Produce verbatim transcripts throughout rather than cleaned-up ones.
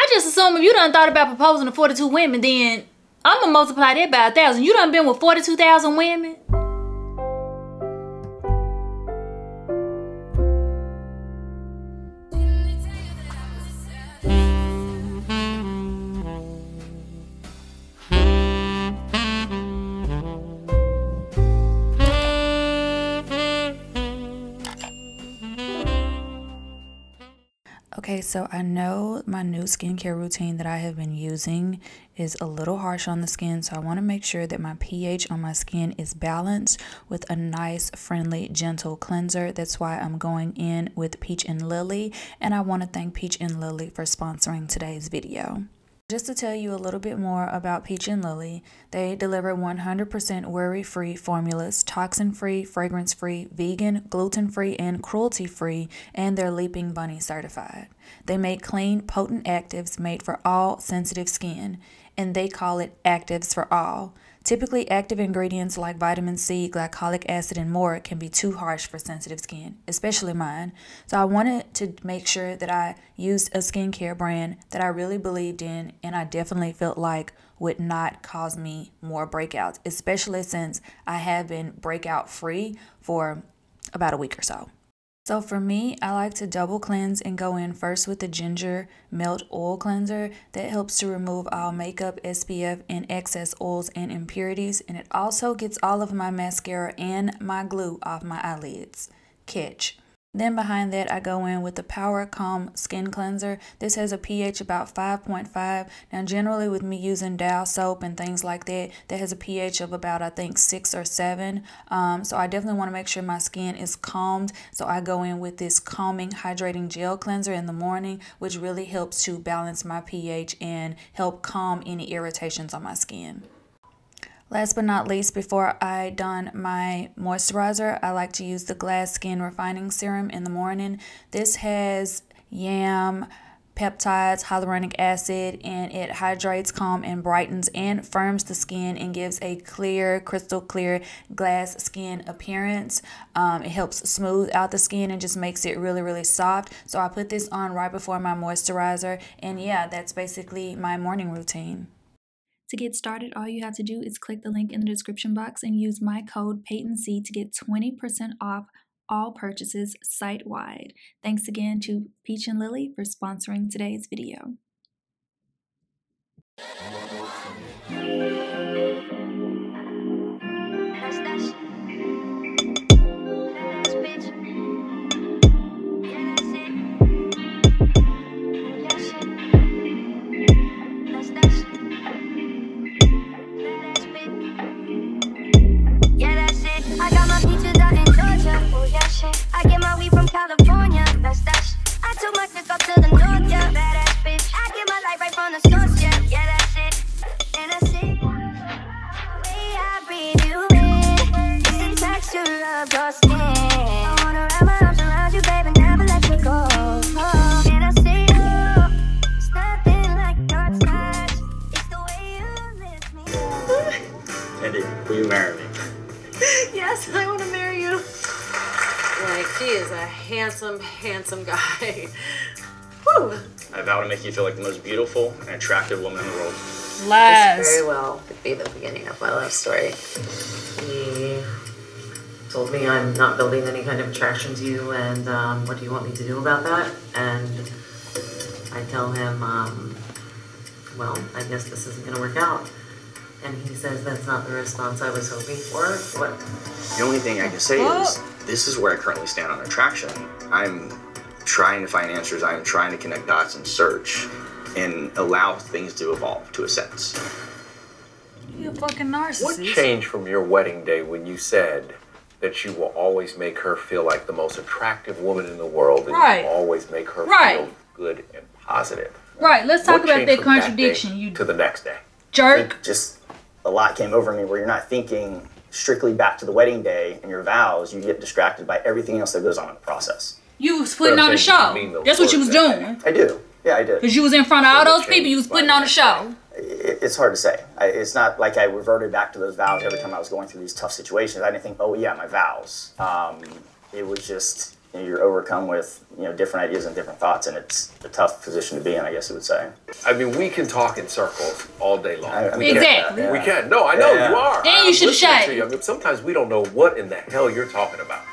I just assume if you done thought about proposing to forty-two women, then I'm gonna multiply that by a thousand. You done been with forty-two thousand women? Okay, so I know my new skincare routine that I have been using is a little harsh on the skin, so I want to make sure that my pH on my skin is balanced with a nice, friendly, gentle cleanser. That's why I'm going in with Peach and Lily, and I want to thank Peach and Lily for sponsoring today's video. Just to tell you a little bit more about Peach and Lily, they deliver one hundred percent worry-free formulas, toxin-free, fragrance-free, vegan, gluten-free, and cruelty-free, and they're Leaping Bunny certified. They make clean, potent actives made for all sensitive skin, and they call it Actives for All. Typically, active ingredients like vitamin C, glycolic acid, and more can be too harsh for sensitive skin, especially mine. So I wanted to make sure that I used a skincare brand that I really believed in and I definitely felt like would not cause me more breakouts, especially since I have been breakout free for about a week or so. So for me, I like to double cleanse and go in first with the Ginger Melt Oil Cleanser that helps to remove all makeup, S P F, and excess oils and impurities. And it also gets all of my mascara and my glue off my eyelids. Kitsch. Then behind that, I go in with the Power Calm Skin Cleanser. This has a pH about five point five. Now, generally with me using Dove soap and things like that, that has a pH of about, I think, six or seven. Um, so I definitely want to make sure my skin is calmed. So I go in with this calming, hydrating gel cleanser in the morning, which really helps to balance my pH and help calm any irritations on my skin. Last but not least, before I don my moisturizer, I like to use the Glass Skin Refining Serum in the morning. This has yam, peptides, hyaluronic acid, and it hydrates, calms, and brightens and firms the skin and gives a clear, crystal clear glass skin appearance. Um, it helps smooth out the skin and just makes it really, really soft. So I put this on right before my moisturizer. And yeah, that's basically my morning routine. To get started, all you have to do is click the link in the description box and use my code PEYTONC to get twenty percent off all purchases site-wide. Thanks again to Peach and Lily for sponsoring today's video. I get my weed from California, that's that shit. I took my click up to the north, yeah, badass bitch. I get my light right from the source, yeah, yeah, that's it. And that's it. Way I breathe you in, it's the texture of your skin. I wanna wrap my arms around you, baby, never let you go. Oh, and that's it. Oh, it's nothing like dark skies. It's the way you lift me up. Eddie, will you marry me? Yes, I wanna marry you. Like, he is a handsome, handsome guy. Woo! I vow to make you feel like the most beautiful and attractive woman in the world. Last. This very well could be the beginning of my love story. He told me I'm not building any kind of attraction to you, and um, what do you want me to do about that? And I tell him, um, well, I guess this isn't going to work out. And he says that's not the response I was hoping for. What? The only thing I can say oh. is this is where I currently stand on attraction. I'm trying to find answers. I'm trying to connect dots and search and allow things to evolve to a sense. You fucking narcissist. What changed from your wedding day when you said that you will always make her feel like the most attractive woman in the world and right. you will always make her right. feel good and positive? Right. Let's talk what about that contradiction. That you to the next day. Jerk. Just. A lot came over me where you're not thinking strictly back to the wedding day and your vows. You get distracted by everything else that goes on in the process. You was putting on a show. That's what you was doing. I do. Yeah, I did. Because you was in front of all those people. You was putting on a show. It's hard to say. I, it's not like I reverted back to those vows every time I was going through these tough situations. I didn't think, oh, yeah, my vows. Um, it was just you know, you're overcome with, you know, different ideas and different thoughts, and it's a tough position to be in, I guess I would say. I mean, we can talk in circles all day long. I, I mean, exactly. Yeah. We can. No, I know yeah. you are. Then you should shut. I mean, sometimes we don't know what in the hell you're talking about.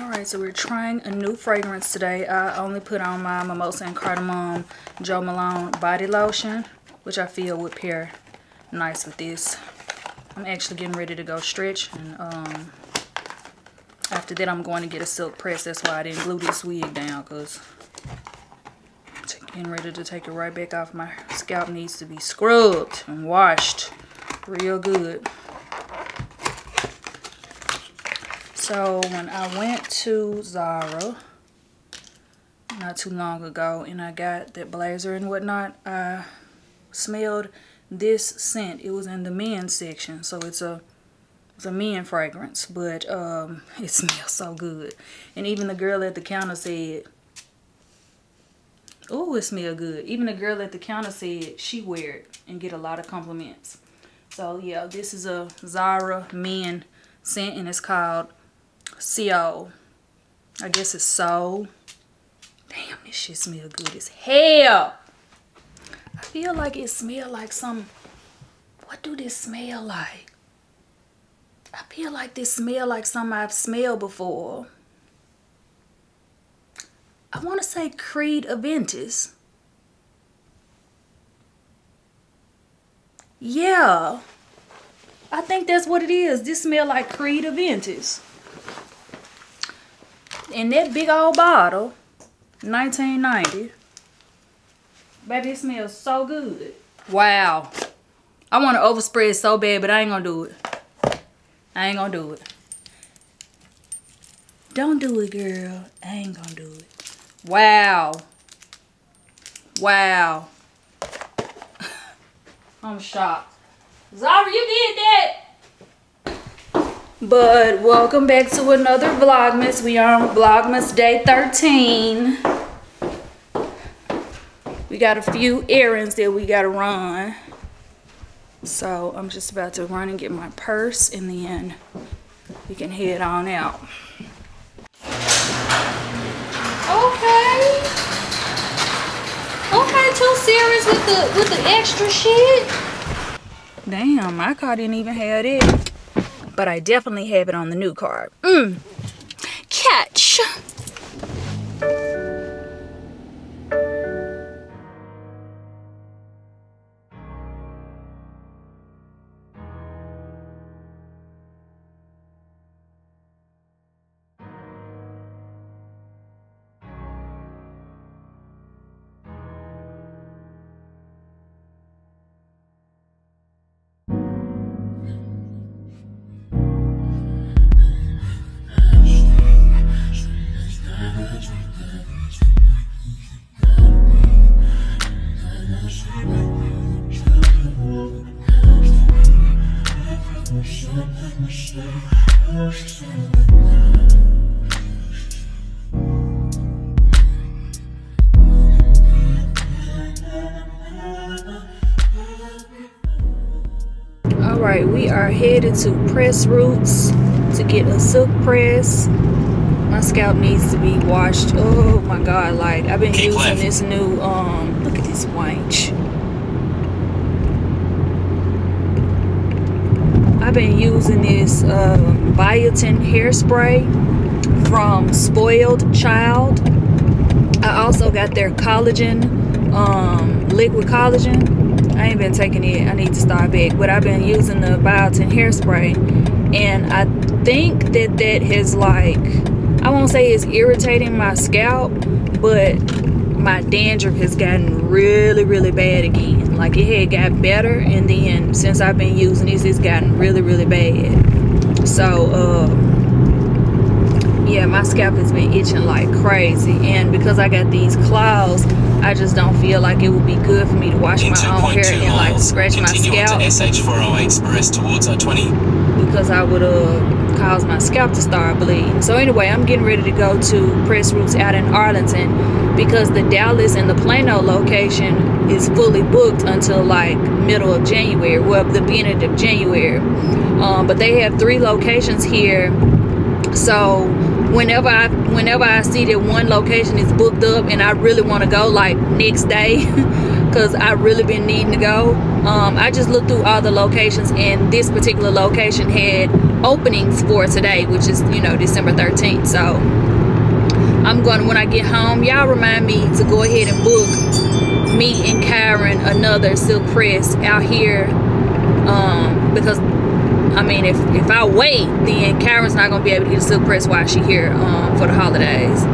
Alright, so we're trying a new fragrance today. I only put on my Mimosa and Cardamom Jo Malone body lotion, which I feel would pair nice with this. I'm actually getting ready to go stretch, and um, after that I'm going to get a silk press. That's why I didn't glue this wig down, because getting ready to take it right back off. My scalp needs to be scrubbed and washed real good. So when I went to Zara not too long ago and I got that blazer and whatnot, I smelled this scent. It was in the men's section, so it's a it's a men fragrance, but um, it smells so good. And even the girl at the counter said, oh, it smells good. Even the girl at the counter said she wear it and get a lot of compliments. So yeah, this is a Zara men scent, and it's called Seol. I guess it's Seol. Damn, this shit smell good as hell. I feel like it smell like some, what do this smell like? I feel like this smell like something I've smelled before. I want to say Creed Aventus. Yeah. I think that's what it is. This smell like Creed Aventus. And that big old bottle, nineteen ninety. Baby, it smells so good. Wow. I want to overspray it so bad, but I ain't going to do it. I ain't going to do it. Don't do it, girl. I ain't going to do it. Wow. Wow. I'm shocked. Zara, you did that. But welcome back to another Vlogmas. We are on Vlogmas day thirteen. We got a few errands that we gotta run. So I'm just about to run and get my purse, and then we can head on out. Okay. Okay, too serious with the with the extra shit. Damn, my car didn't even have it. But I definitely have it on the new car. Mmm. Catch. Alright, we are headed to Press Roots to get a silk press. My scalp needs to be washed. Oh my god, like I've been Keep using left. this new um look at this wench. I've been using this uh, biotin hairspray from Spoiled Child. I also got their collagen, um, liquid collagen. I ain't been taking it. I need to start back. But I've been using the biotin hairspray, and I think that that has, like, I won't say it's irritating my scalp, but my dandruff has gotten really, really bad again. Like, it had got better, and then since I've been using this, it's gotten really, really bad. So, uh, yeah, my scalp has been itching like crazy. And because I got these claws, I just don't feel like it would be good for me to wash my own hair and like scratch my scalp. S H four oh eight towards I twenty. Because I would uh, cause my scalp to start bleeding. So anyway, I'm getting ready to go to Press Roots out in Arlington because the Dallas and the Plano location is fully booked until like middle of January, well, the beginning of January. Um, but they have three locations here. So whenever I whenever I see that one location is booked up and I really want to go like next day because I really been needing to go, um, I just looked through all the locations and this particular location had openings for today, which is, you know, December thirteenth. So I'm going, when I get home, y'all remind me to go ahead and book me and Karen another silk press out here, um, because I mean, if, if I wait, then Karen's not going to be able to get a silk press while she's here um, for the holidays.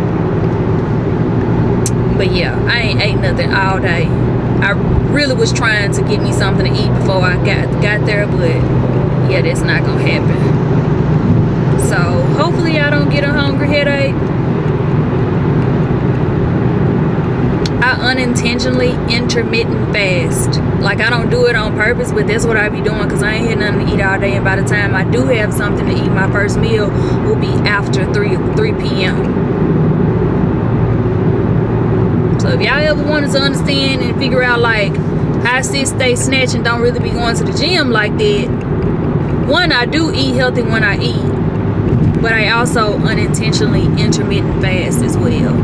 But yeah, I ain't ate nothing all day. I really was trying to get me something to eat before I got, got there, but yeah, that's not going to happen. So hopefully I don't get a hungry headache. I unintentionally intermittent fast. Like, I don't do it on purpose, but that's what I be doing because I ain't had nothing to eat all day, and by the time I do have something to eat, my first meal will be after three p m So if y'all ever wanted to understand and figure out like how sis stay snatching, don't really be going to the gym like that. One, I do eat healthy when I eat, but I also unintentionally intermittent fast as well.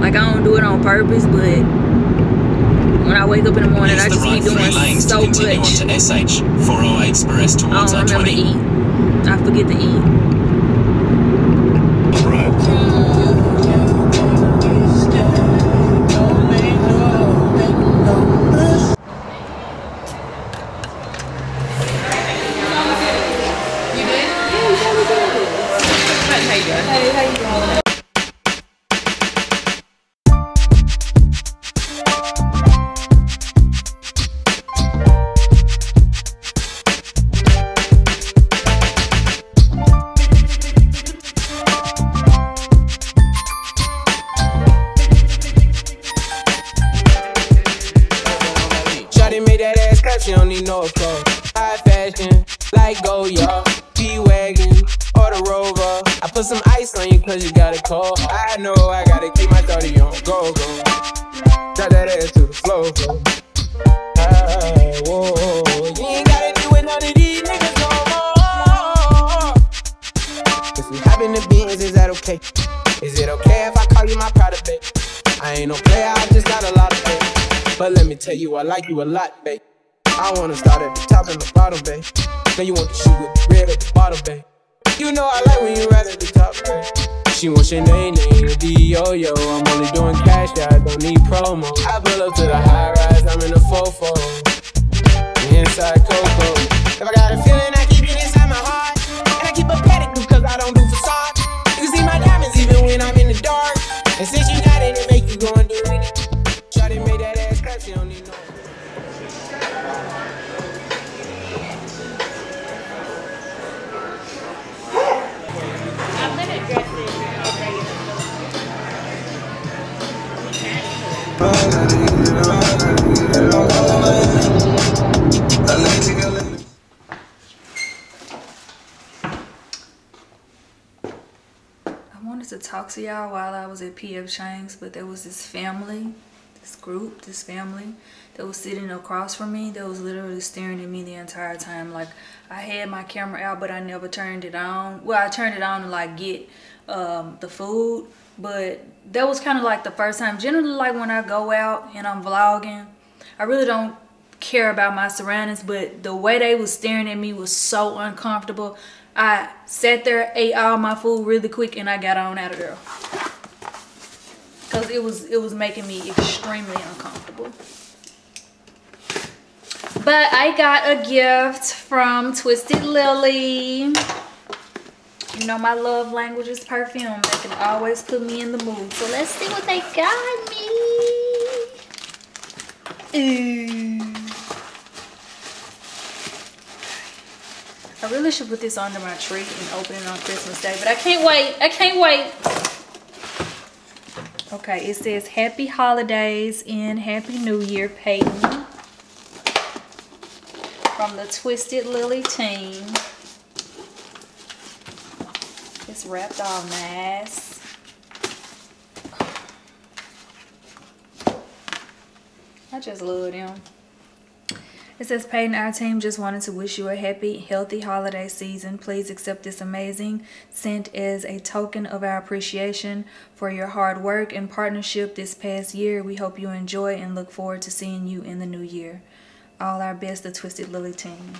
Like, I don't do it on purpose, but when I wake up in the morning, I just be doing so much. I don't remember to eat. I forget to eat. You did? Yeah, you did. Hey, how you doing? I like you a lot, babe. I wanna start at the top and the bottom, babe. Then you want the shoe with the red at the bottom, babe. You know I like when you rise at the top, babe. She wants your name, name, D O yo. I'm only doing cash, yeah, I don't need promo. I pull up to the high rise, I'm in a fofo. Inside Coco. If I got a feeling, I keep it inside my heart. And I keep a pedicure, cause I don't do facade. You can see my diamonds even when I'm in the dark. And since you got it, it make you go and do it. Shawty made that ass clap, she don't need no. I wanted to talk to y'all while I was at P F Chang's, but there was this family, this group, this family that was sitting across from me that was literally staring at me the entire time. Like, I had my camera out, but I never turned it on. Well, I turned it on to like get um, the food, but that was kind of like the first time. Generally, like when I go out and I'm vlogging, I really don't care about my surroundings, but the way they was staring at me was so uncomfortable. I sat there, ate all my food really quick, and I got on out of there because it was it was making me extremely uncomfortable. But I got a gift from Twisted Lily. You know my love language is perfume. They can always put me in the mood. So let's see what they got me. Ooh. I really should put this under my tree and open it on Christmas Day, but I can't wait. I can't wait. I Okay, it says Happy Holidays and Happy New Year, Peyton, from the Twisted Lily team. It's wrapped all nice. I just love them. It says, Peyton, our team just wanted to wish you a happy, healthy holiday season. Please accept this amazing scent as a token of our appreciation for your hard work and partnership this past year. We hope you enjoy and look forward to seeing you in the new year. All our best, the Twisted Lily team.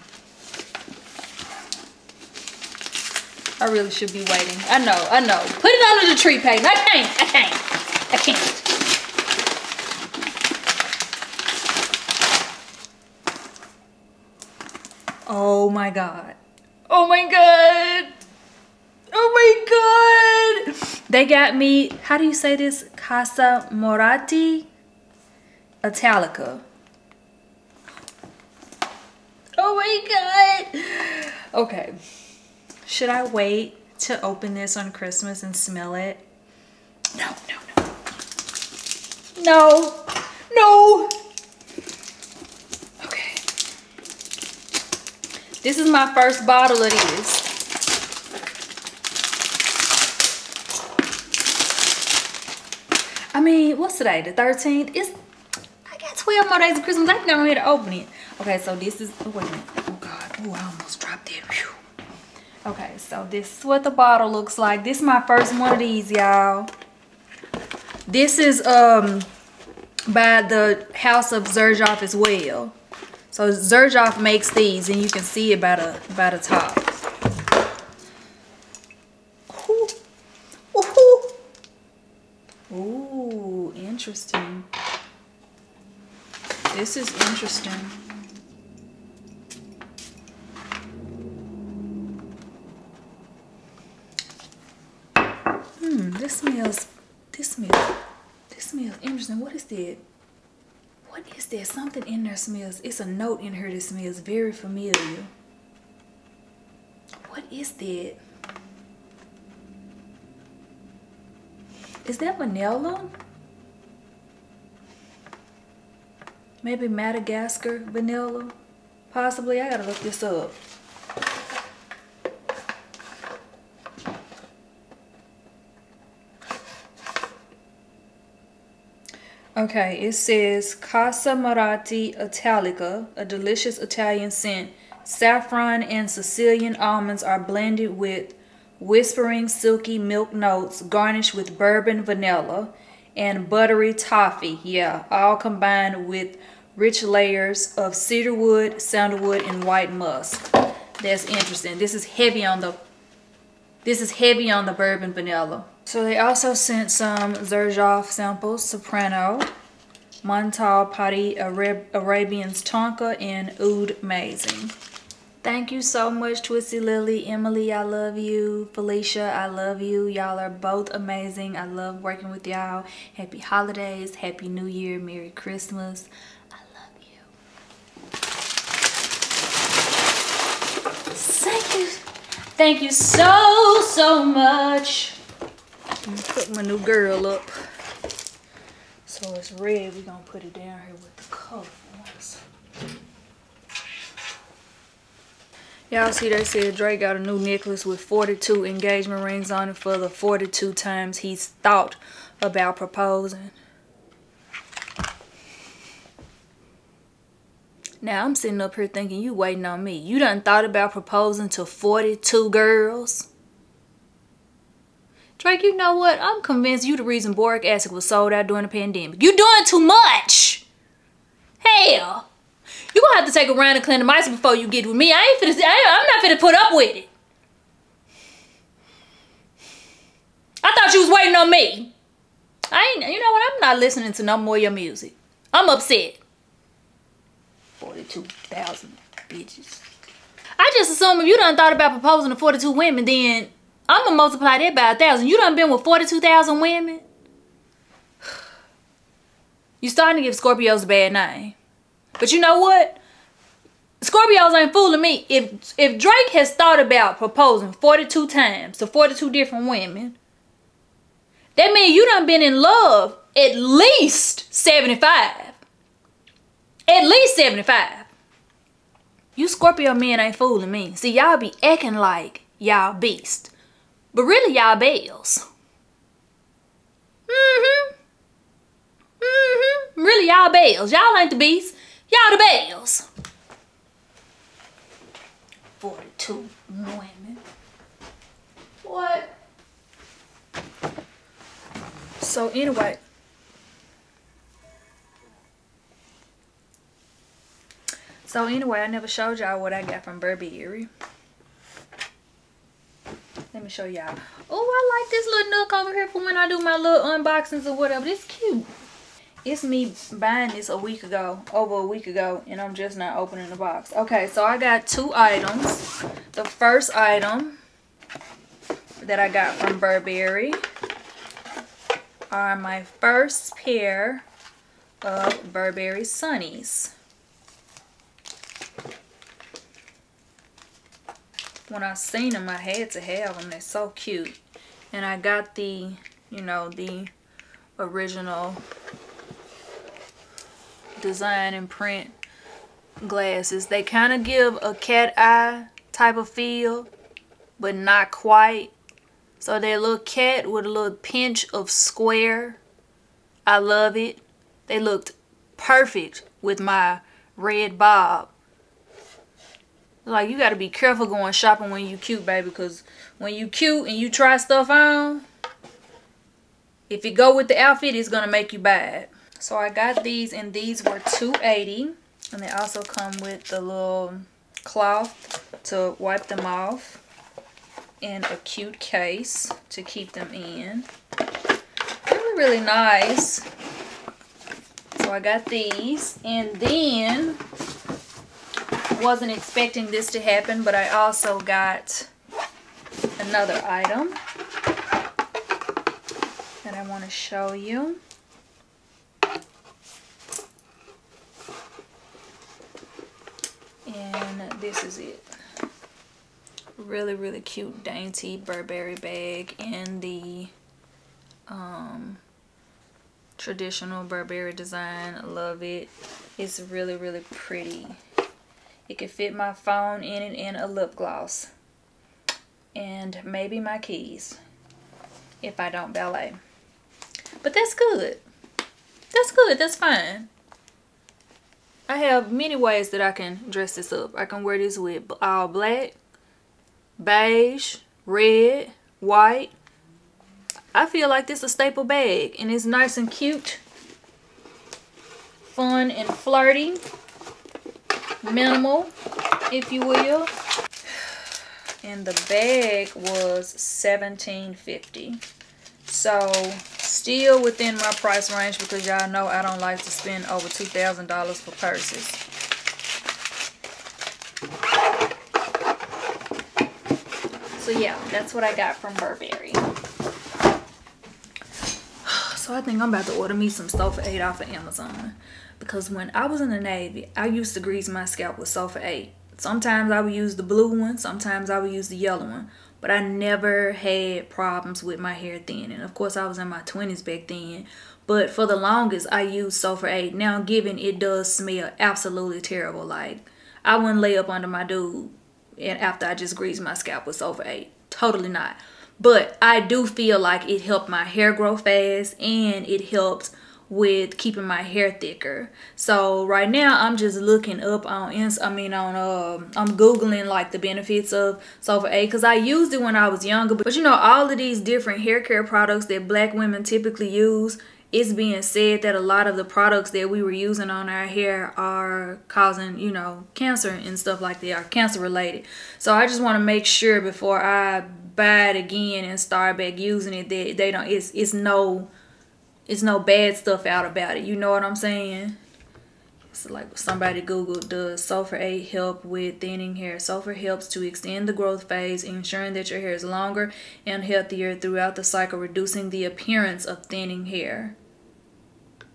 I really should be waiting. I know, I know. Put it under the tree, Peyton. I can't, I can't, I can't. Oh my God. Oh my God. Oh my God. They got me, how do you say this? Casamorati Italica. Oh my God. Okay. Should I wait to open this on Christmas and smell it? No, no, no. No, no. This is my first bottle of this. I mean, what's today, the thirteenth? It's, I got twelve more days of Christmas. I can go ahead and open it. Okay, so this is, oh, wait a minute. Oh God, oh, I almost dropped it. Whew. Okay, so this is what the bottle looks like. This is my first one of these, y'all. This is um by the house of Zerjoff as well. So Zerjoff makes these, and you can see it by the, by the top. Ooh. Ooh. Ooh, interesting. This is interesting. Hmm, this smells, this smells, this smells interesting. What is that? What is there? Something in there smells. It's a note in here that smells very familiar. What is that? Is that vanilla? Maybe Madagascar vanilla? Possibly. I gotta look this up. Okay, it says Casamorati Italica, a delicious Italian scent. Saffron and Sicilian almonds are blended with whispering silky milk notes, garnished with bourbon vanilla and buttery toffee. Yeah, all combined with rich layers of cedarwood, sandalwood, and white musk. That's interesting. This is heavy on the this is heavy on the bourbon vanilla. So they also sent some Zerjoff samples, Soprano, Montal, Potty, Arab Arabian's Tonka, and Oud-mazing. Thank you so much, Twisted Lily. Emily, I love you. Felicia, I love you. Y'all are both amazing. I love working with y'all. Happy holidays, Happy New Year, Merry Christmas. I love you. Thank you. Thank you so, so much. I'm gonna put my new girl up. So it's red. We're gonna put it down here with the colors. Y'all see they said Drake got a new necklace with forty-two engagement rings on it for the forty-two times he's thought about proposing. Now I'm sitting up here thinking, you waiting on me. You done thought about proposing to forty-two girls? Drake, you know what? I'm convinced you the reason boric acid was sold out during the pandemic. You doing too much. Hell, you gonna have to take a round and clean the mice before you get with me. I ain't finna. I, I'm not finna put up with it. I thought you was waiting on me. I ain't. You know what? I'm not listening to no more of your music. I'm upset. Forty-two thousand bitches. I just assume if you done thought about proposing to forty-two women, then I'm gonna multiply that by a thousand. You done been with forty-two thousand women? You starting to give Scorpios a bad name. But you know what? Scorpios ain't fooling me. If if Drake has thought about proposing forty-two times to forty-two different women, That means you done been in love at least seventy-five. At least seventy-five. You Scorpio men ain't fooling me. See, y'all be acting like y'all beast. But really, y'all bells. Mm-hmm. Mm-hmm. Really, y'all bells. Y'all ain't the beast. Y'all the bells. forty-two women. What? So anyway. So anyway, I never showed y'all what I got from Burberry. Let me show y'all. Oh, I like this little nook over here for when I do my little unboxings or whatever. It's cute. It's me buying this a week ago, over a week ago, and I'm just not opening the box. Okay, so I got two items. The first item that I got from Burberry are my first pair of Burberry Sunnies. When I seen them, I had to have them. They're so cute. And I got the, you know, the original design and print glasses. They kind of give a cat eye type of feel, but not quite. So they're a little cat with a little pinch of square. I love it. They looked perfect with my red bob. Like, you got to be careful going shopping when you cute, baby, because when you cute and you try stuff on, if you go with the outfit, it's going to make you bad. So I got these, and these were two eighty, and they also come with the little cloth to wipe them off and a cute case to keep them in. They were really nice. So I got these, and then wasn't expecting this to happen, but I also got another item that I want to show you. And this is it. Really, really cute, dainty Burberry bag in the um, traditional Burberry design. I love it. It's really, really pretty. It could fit my phone in it and a lip gloss. And maybe my keys. If I don't ballet. But that's good. That's good. That's fine. I have many ways that I can dress this up. I can wear this with all black, beige, red, white. I feel like this is a staple bag. And it's nice and cute. Fun and flirty. Minimal, if you will. And the bag was seventeen fifty, so still within my price range, because y'all know I don't like to spend over two thousand dollars for purses. So yeah, that's what I got from Burberry. So I think I'm about to order me some Sulfur eight off of Amazon. Because when I was in the Navy, I used to grease my scalp with Sulfur eight. Sometimes I would use the blue one. Sometimes I would use the yellow one. But I never had problems with my hair thinning. Of course, I was in my twenties back then. But for the longest, I used Sulfur eight. Now, given it does smell absolutely terrible. Like, I wouldn't lay up under my dude and after I just greased my scalp with Sulfur eight. Totally not. But I do feel like it helped my hair grow fast, and it helped with keeping my hair thicker. So right now I'm just looking up on Insta, I mean on um uh, I'm googling like the benefits of Sulfur eight, because I used it when I was younger. But you know, all of these different hair care products that black women typically use, it's being said that a lot of the products that we were using on our hair are causing, you know, cancer and stuff like that, are cancer related. So I just want to make sure before I buy it again and start back using it that they don't, it's it's no It's no bad stuff out about it. You know what I'm saying? It's like somebody Googled, does Sulfur eight help with thinning hair? Sulfur helps to extend the growth phase, ensuring that your hair is longer and healthier throughout the cycle, reducing the appearance of thinning hair.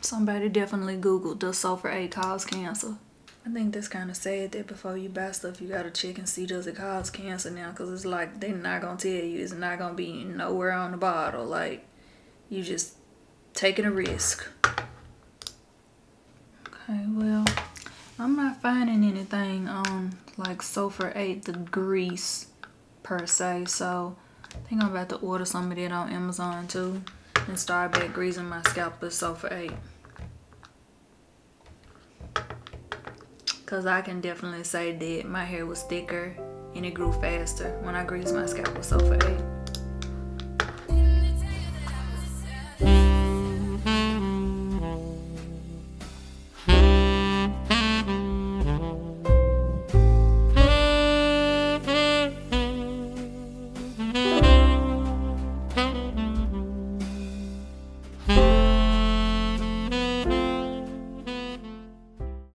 Somebody definitely Googled, does Sulfur eight cause cancer? I think that's kind of sad that before you buy stuff, you got to check and see, does it cause cancer now? Because it's like, they're not going to tell you. It's not going to be nowhere on the bottle. Like, You just taking a risk. Okay, well, I'm not finding anything on like Sulfur eight, the grease per se, so I think I'm about to order some of that on Amazon too and start back greasing my scalp with Sulfur eight. Cause I can definitely say that my hair was thicker and it grew faster when I greased my scalp with Sulfur eight.